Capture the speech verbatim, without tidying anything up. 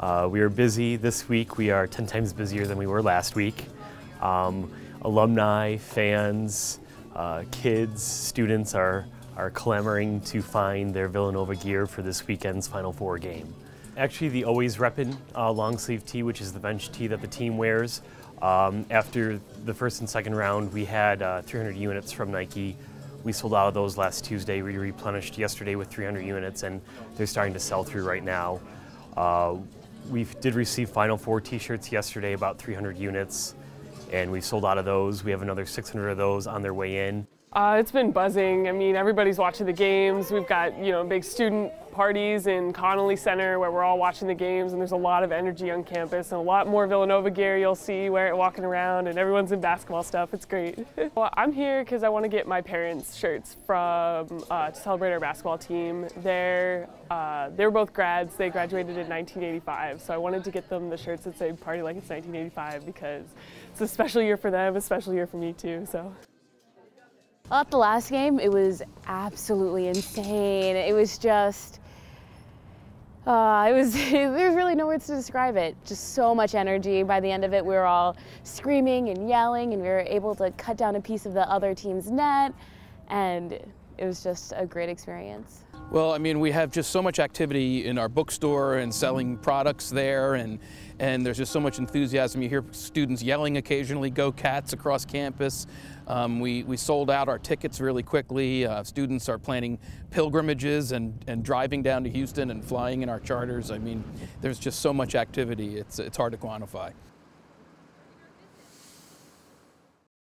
Uh, we are busy this week. We are ten times busier than we were last week. Um, alumni, fans, uh, kids, students are, are clamoring to find their Villanova gear for this weekend's Final Four game. Actually, the Always Repin' uh, long sleeve tee, which is the bench tee that the team wears. Um, after the first and second round, we had uh, three hundred units from Nike. We sold out of those last Tuesday. We replenished yesterday with three hundred units, and they're starting to sell through right now. Uh, we did receive Final Four t-shirts yesterday, about three hundred units, and we sold out of those. We have another six hundred of those on their way in. Uh, it's been buzzing. I mean, everybody's watching the games. We've got, you know, big student parties in Connolly Center where we're all watching the games, and there's a lot of energy on campus and a lot more Villanova gear you'll see wear it walking around, and everyone's in basketball stuff. It's great. Well, I'm here because I want to get my parents' shirts from uh, to celebrate our basketball team. They're uh, they're both grads. They graduated in nineteen eighty-five, so I wanted to get them the shirts that say "Party Like It's nineteen eighty-five" because it's a special year for them, a special year for me too. So. Well, at the last game, it was absolutely insane. It was just, uh, it was, there's really no words to describe it. Just so much energy. By the end of it, we were all screaming and yelling, and we were able to cut down a piece of the other team's net, and it was just a great experience. Well, I mean, we have just so much activity in our bookstore and selling products there, and and there's just so much enthusiasm. You hear students yelling occasionally, "Go Cats," across campus. Um, we, we sold out our tickets really quickly. Uh, students are planning pilgrimages and, and driving down to Houston and flying in our charters. I mean, there's just so much activity, it's, it's hard to quantify.